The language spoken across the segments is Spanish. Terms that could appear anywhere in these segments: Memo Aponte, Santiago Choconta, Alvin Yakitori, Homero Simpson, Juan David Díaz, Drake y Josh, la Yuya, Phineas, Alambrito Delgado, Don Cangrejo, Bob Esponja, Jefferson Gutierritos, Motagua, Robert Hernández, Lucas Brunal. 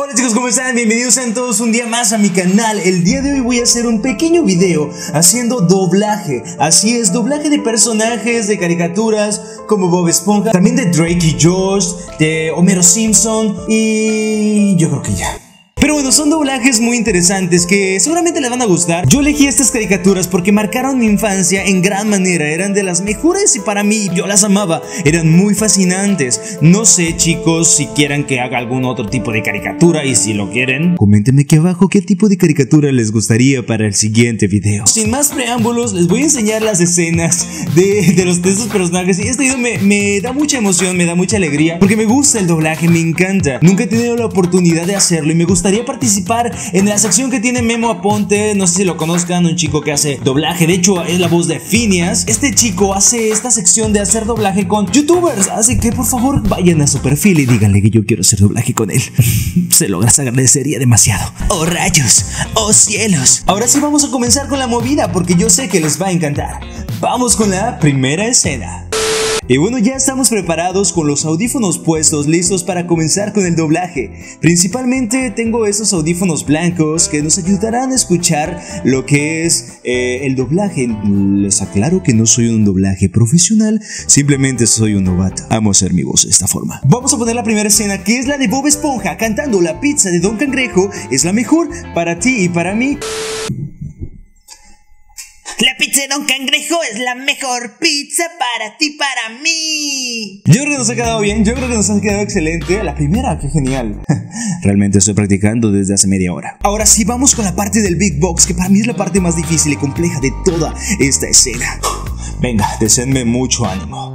Hola chicos, ¿cómo están? Bienvenidos sean todos un día más a mi canal. El día de hoy voy a hacer un pequeño video haciendo doblaje. Así es, doblaje de personajes, de caricaturas como Bob Esponja, también de Drake y Josh, de Homero Simpson y yo creo que ya. Pero bueno, son doblajes muy interesantes que seguramente les van a gustar. Yo elegí estas caricaturas porque marcaron mi infancia en gran manera. Eran de las mejores y para mí, yo las amaba. Eran muy fascinantes. No sé chicos si quieran que haga algún otro tipo de caricatura. Y si lo quieren, coméntenme aquí abajo qué tipo de caricatura les gustaría para el siguiente video. Sin más preámbulos, les voy a enseñar las escenas de estos personajes. Y este video me da mucha emoción, me da mucha alegría, porque me gusta el doblaje, me encanta. Nunca he tenido la oportunidad de hacerlo y me gusta participar en la sección que tiene Memo Aponte. No sé si lo conozcan, un chico que hace doblaje, de hecho es la voz de Phineas. Este chico hace esta sección de hacer doblaje con youtubers, así que por favor vayan a su perfil y díganle que yo quiero hacer doblaje con él. Se lo agradecería demasiado. ¡Oh rayos! ¡Oh cielos! Ahora sí vamos a comenzar con la movida, porque yo sé que les va a encantar. Vamos con la primera escena. Y bueno, ya estamos preparados con los audífonos puestos, listos para comenzar con el doblaje. Principalmente tengo estos audífonos blancos que nos ayudarán a escuchar lo que es el doblaje. Les aclaro que no soy un doblaje profesional, simplemente soy un novato. Amo hacer mi voz de esta forma. Vamos a poner la primera escena, que es la de Bob Esponja cantando La pizza de Don Cangrejo es la mejor para ti y para mí. La pizza de Don Cangrejo es la mejor pizza para ti, para mí. Yo creo que nos ha quedado bien, yo creo que nos ha quedado excelente. La primera, qué genial. Realmente estoy practicando desde hace media hora. Ahora sí, vamos con la parte del Big Box, que para mí es la parte más difícil y compleja de toda esta escena. Venga, deseenme mucho ánimo.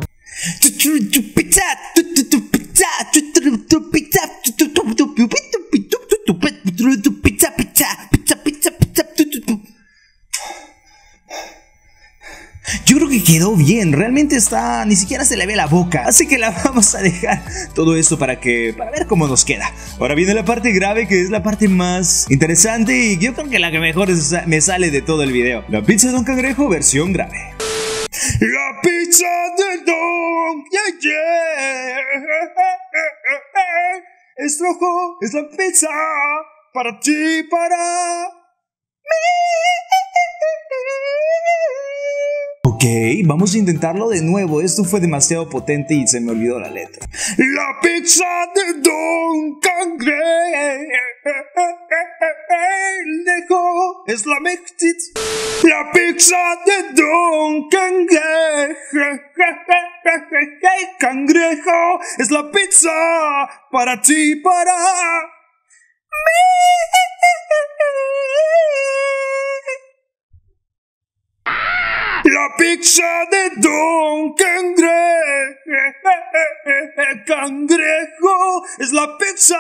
Yo creo que quedó bien, realmente está, ni siquiera se le ve la boca, así que la vamos a dejar todo esto para ver cómo nos queda. Ahora viene la parte grave, que es la parte más interesante y yo creo que la que mejor me sale de todo el video. La pizza de Don Cangrejo versión grave. La pizza de Don Cangrejo es rojo, es la pizza para ti, para mí. Ok, vamos a intentarlo de nuevo. Esto fue demasiado potente y se me olvidó la letra. La pizza de Don Cangrejo es la mejor. La pizza de Don Cangrejo es la pizza para ti, para mí. La pizza de Don Cangrejo es la pizza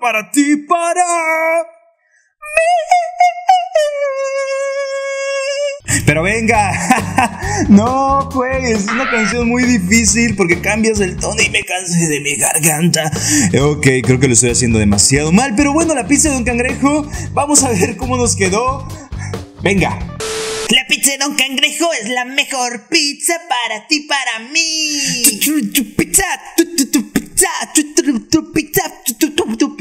para ti, para mí. Pero venga, no pues, es una canción muy difícil porque cambias el tono y me cansé de mi garganta. Ok, creo que lo estoy haciendo demasiado mal, pero bueno, la pizza de Don Cangrejo, vamos a ver cómo nos quedó. Venga. La pizza de Don Cangrejo es la mejor pizza para ti, para mí. La pizza de Don Cangrejo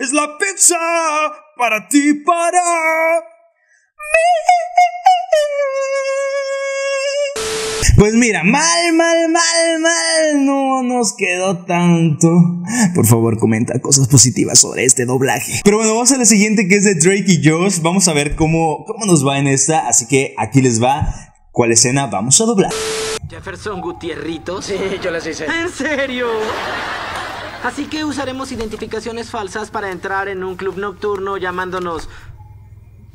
es la pizza para ti, para mí. Pues mira, mal, no nos quedó tanto. Por favor, comenta cosas positivas sobre este doblaje. Pero bueno, vamos a la siguiente, que es de Drake y Josh. Vamos a ver cómo nos va en esta, así que aquí les va cuál escena vamos a doblar. Jefferson Gutierritos. Sí, yo las hice. ¿En serio? Así que usaremos identificaciones falsas para entrar en un club nocturno llamándonos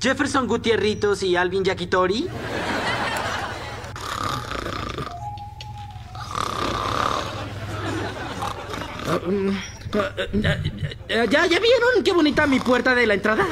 Jefferson Gutierritos y Alvin Yakitori. ¿Ya vieron qué bonita mi puerta de la entrada?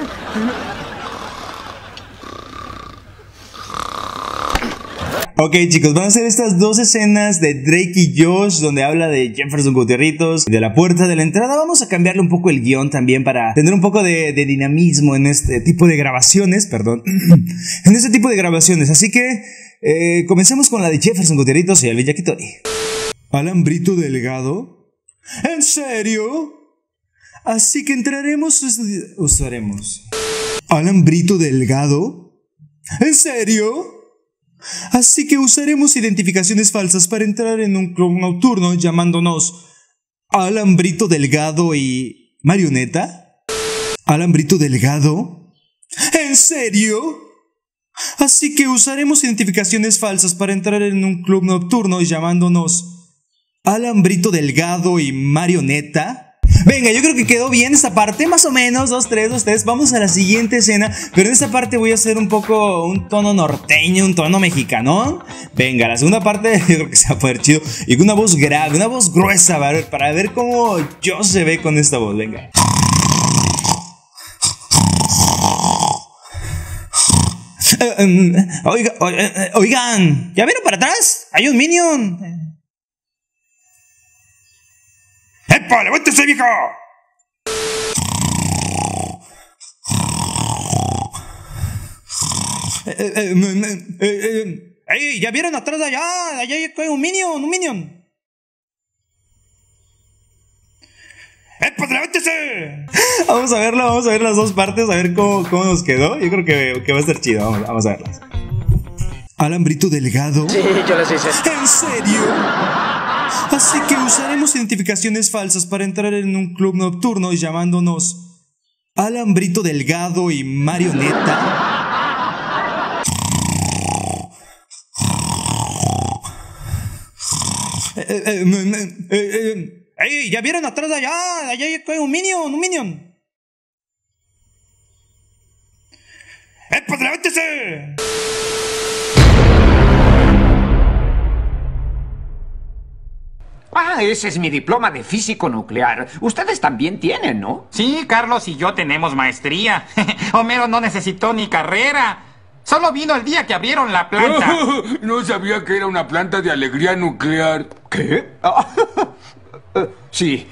Ok, chicos, van a ser estas dos escenas de Drake y Josh, donde habla de Jefferson Gutierritos, de la puerta de la entrada. Vamos a cambiarle un poco el guión también para tener un poco de dinamismo en este tipo de grabaciones, perdón, en este tipo de grabaciones. Así que comencemos con la de Jefferson Gutierritos y Alvin Yakitori. ¿Alambrito Delgado? ¿En serio? Así que entraremos, usaremos. ¿Alambrito Delgado? ¿En serio? Así que usaremos identificaciones falsas para entrar en un club nocturno llamándonos Alambrito Delgado y Marioneta. ¿Alambrito Delgado? ¿En serio? Así que usaremos identificaciones falsas para entrar en un club nocturno llamándonos Alambrito Delgado y Marioneta. Venga, yo creo que quedó bien esta parte, más o menos, dos, tres. Vamos a la siguiente escena, pero en esta parte voy a hacer un poco un tono norteño, un tono mexicano. Venga, la segunda parte yo creo que se va a poder chido. Y con una voz grave, una voz gruesa, para ver cómo yo se ve con esta voz, venga. Oigan, ¿ya vieron para atrás? Hay un minion. ¡Epa! ¡Levántese, viejo! ¡Ey! ¿Ya vieron atrás de allá? Allá hay un minion, ¡Epa! ¡Levántese! Vamos a verla, vamos a ver las dos partes, a ver cómo nos quedó. Yo creo que va a estar chido, vamos a verlas. ¿Alambrito Delgado? Sí, yo las hice. ¿En serio? Así que usaremos identificaciones falsas para entrar en un club nocturno llamándonos Alambrito Delgado y Marioneta. ¡Ey! ¿Ya vieron atrás de allá? Allá hay un minion, ¡Epa! ¡Levántese! Ah, ese es mi diploma de físico nuclear. Ustedes también tienen, ¿no? Sí, Carlos y yo tenemos maestría. Homero no necesitó ni carrera. Solo vino el día que abrieron la planta. No sabía que era una planta de alegría nuclear. ¿Qué? Sí.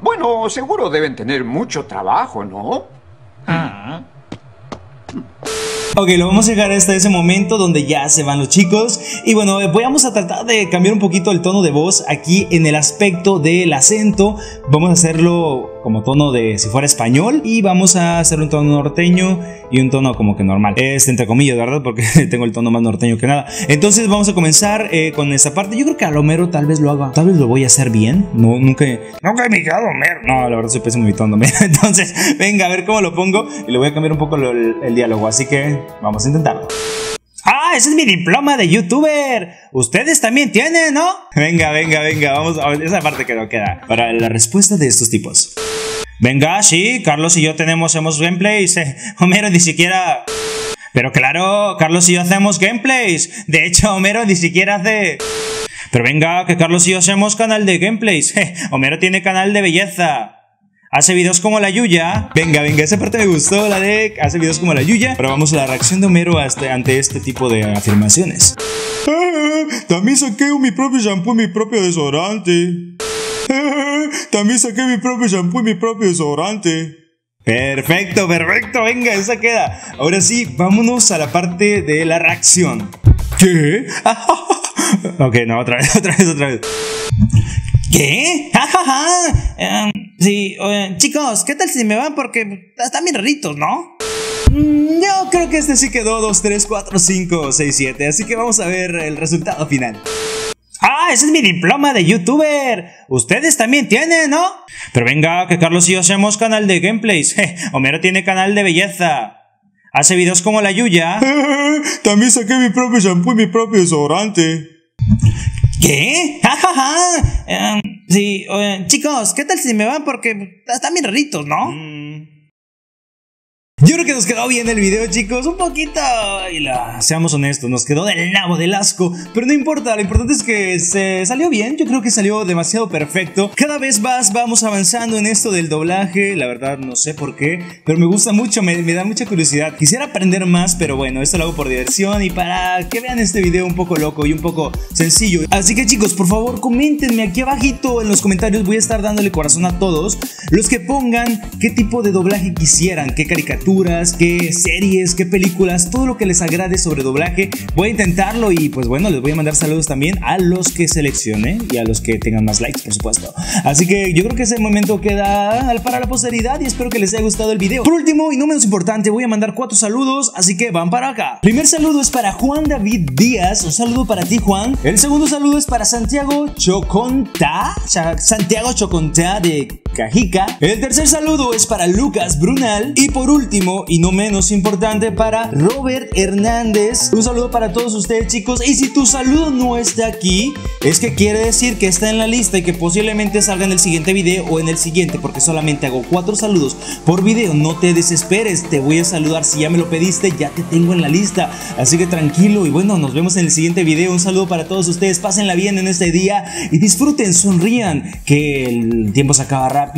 Bueno, seguro deben tener mucho trabajo, ¿no? Ah. Ok, lo vamos a dejar hasta ese momento donde ya se van los chicos. Y bueno, vamos a tratar de cambiar un poquito el tono de voz aquí en el aspecto del acento. Vamos a hacerlo como tono de si fuera español, y vamos a hacer un tono norteño y un tono como que normal. Es entre comillas, ¿verdad? Porque tengo el tono más norteño que nada. Entonces vamos a comenzar con esta parte. Yo creo que a Homero tal vez lo haga. Tal vez lo voy a hacer bien. No, nunca he mirado a Homero. No, la verdad soy pésimo imitando. Entonces, venga, a ver cómo lo pongo. Y le voy a cambiar un poco el diálogo, así que vamos a intentarlo. ¡Ah! ¡Ese es mi diploma de youtuber! Ustedes también tienen, ¿no? Venga, vamos a ver esa parte que no queda para la respuesta de estos tipos. Venga, sí, Carlos y yo hacemos gameplays. Homero ni siquiera... Pero claro, Carlos y yo hacemos gameplays. De hecho, Homero ni siquiera hace... Pero venga, que Carlos y yo hacemos canal de gameplays. Homero tiene canal de belleza. Hace videos como la Yuya. Venga, esa parte me gustó, la de hace videos como la Yuya. Pero vamos a la reacción de Homero ante este tipo de afirmaciones. También saqué mi propio shampoo, mi propio desodorante. También saqué mi propio shampoo y mi propio desodorante. Perfecto, venga, esa queda. Ahora sí, vámonos a la parte de la reacción. ¿Qué? Ok, no, otra vez. ¿Qué? Sí, chicos, ¿qué tal si me van? Porque están bien raritos, ¿no? Yo creo que este sí quedó 2, 3, 4, 5, 6, 7. Así que vamos a ver el resultado final. ¡Ah! ¡Ese es mi diploma de youtuber! Ustedes también tienen, ¿no? Pero venga, que Carlos y yo hacemos canal de gameplays. Homero tiene canal de belleza. Hace videos como la Yuya. También saqué mi propio shampoo y mi propio desodorante. ¿Qué? Sí, chicos, ¿qué tal si me van? Porque están bien raritos, ¿no? Yo creo que nos quedó bien el video, chicos. Un poquito, seamos honestos, nos quedó del nabo, del asco, pero no importa, lo importante es que se salió bien. Yo creo que salió demasiado perfecto. Cada vez más vamos avanzando en esto del doblaje. La verdad no sé por qué, pero me gusta mucho, me da mucha curiosidad. Quisiera aprender más, pero bueno, esto lo hago por diversión y para que vean este video un poco loco y un poco sencillo. Así que chicos, por favor, coméntenme aquí abajito en los comentarios. Voy a estar dándole corazón a todos los que pongan qué tipo de doblaje quisieran, qué caricatura, qué series, qué películas, todo lo que les agrade sobre doblaje. Voy a intentarlo y pues bueno, les voy a mandar saludos también a los que seleccioné y a los que tengan más likes, por supuesto. Así que yo creo que ese momento queda para la posteridad y espero que les haya gustado el video. Por último y no menos importante, voy a mandar 4 saludos, así que van para acá. Primer saludo es para Juan David Díaz, un saludo para ti, Juan. El segundo saludo es para Santiago Choconta, de Cajica. El tercer saludo es para Lucas Brunal. Y por último y no menos importante, para Robert Hernández. Un saludo para todos ustedes, chicos. Y si tu saludo no está aquí, es que quiere decir que está en la lista y que posiblemente salga en el siguiente video o en el siguiente, porque solamente hago 4 saludos por video. No te desesperes, te voy a saludar. Si ya me lo pediste, ya te tengo en la lista, así que tranquilo. Y bueno, nos vemos en el siguiente video. Un saludo para todos ustedes, pásenla bien en este día y disfruten, sonrían, que el tiempo se acaba rápido.